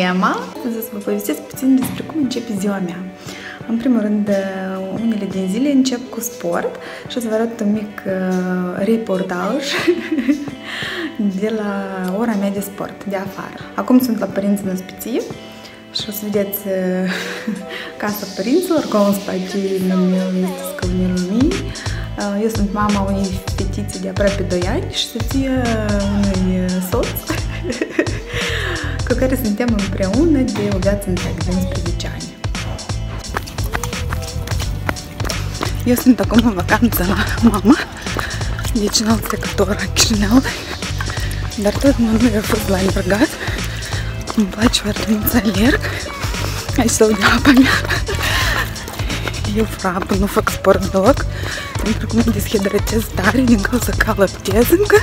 Emma. Astăzi vă povestesc puțin despre cum începe ziua mea. În primul rând, unele din zile încep cu sport și o să vă arăt un mic reportaj de la ora mea de sport, de afară. Acum sunt la părinții în ospiție și o să vedeți casa părinților, cum îmi spații numele scăunii lumii. Eu sunt mama unei fetițe de aproape 2 ani și soție unui soț cu care suntem împreună de o viață întreagă, de 11 ani. Eu sunt acum în vacanță la mama, deci în alt sector la Chișinău, dar tot momentul eu fost la alergat. Îmi place foarte mult să alerg. Aici se aude apa mea. Eu frapă, nu fac sport deloc, pentru că mă deshidratez tare din cauza că lăptez încă.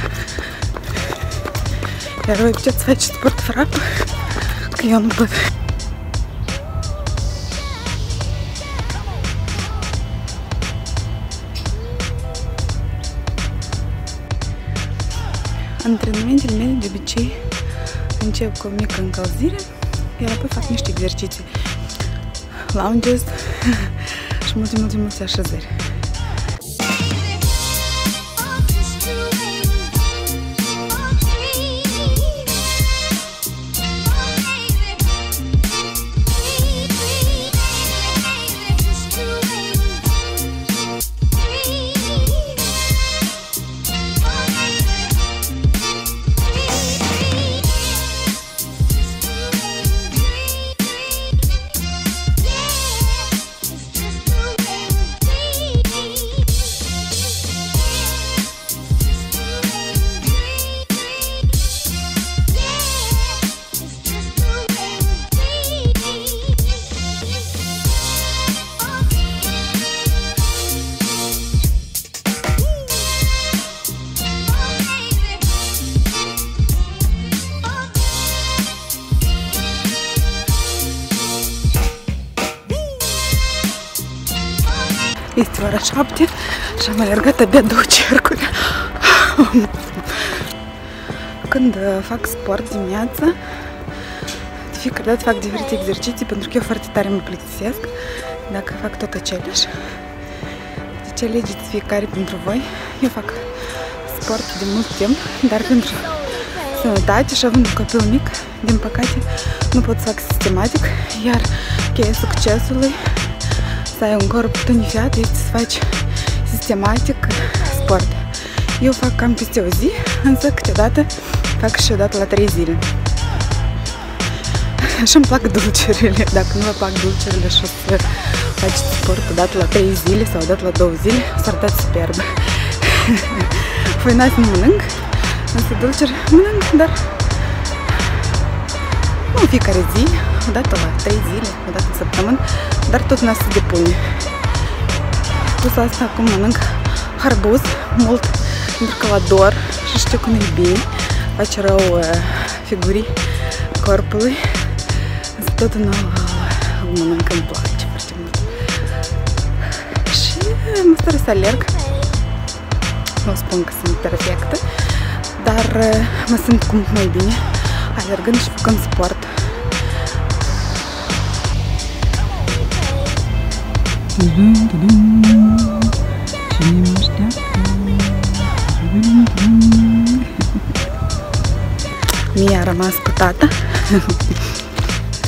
Iar voi puteți să faceți sport frapă, că eu nu pot. Antrenamentele mele de obicei încep cu o mică încălzire, iar apoi fac niște exerciții, lounges și multe așezări. Este ora 7 și am alergat abia 2 cercuri. Când fac sport dimineața, de fiecare dată fac diferite exerciții, pentru că eu foarte tare mă plictisesc dacă fac tot aceleași. Deci alegeți fiecare pentru voi. Eu fac sport de mult timp, dar pentru sănătate și având un copil mic, din păcate, nu pot să fac sistematic, iar cheia succesului să ai un corp tonifiat este să faci sistematic sport. Eu fac cam peste o zi, însă câteodată fac și odată la 3 zile. Și îmi plac dulcerile. Dacă nu vă plac dulcerile și o să faceți sport odată la 3 zile sau odată la 2 zile, o să arătați superb. Făinați nu mănânc, însă dulceri mănânc, dar nu în fiecare zi, odată la 3 zile, odată în săptămână, dar tot n-a să depune. Plus asta acum mănânc harbuz mult, pentru că l-ador și știu că nu-i bine, face rău figurii corpului, însă tot nu mănânc, îmi place foarte mult. Și mă stăr să alerg, nu spun că sunt perfectă, dar mă simt cum mai bine alergând și făcând sport. Cine mă așteaptă? Mie a rămas cu tata.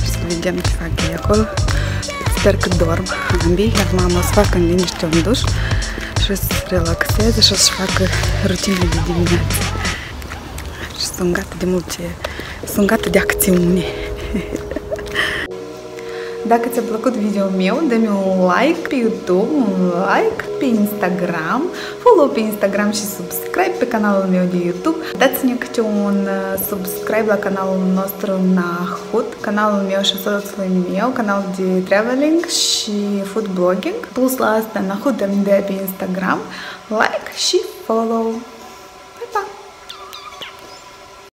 Și să vedem ce fac ei acolo. Sper că dorm ambii, iar mama o să facă în liniște un duș și o să se relaxeze și o să-și facă rutinele de dimineață. Și sunt gata de multe, sunt gata de acțiune. Dacă ți-a plăcut video meu, dă-mi un like pe YouTube, un like pe Instagram, follow pe Instagram și subscribe pe canalul meu de YouTube. Dați-ne câte un subscribe la canalul nostru Nahut, canalul meu și soțul meu, canal de traveling și food blogging. Plus la asta Nahut îmi dă pe Instagram, like și follow.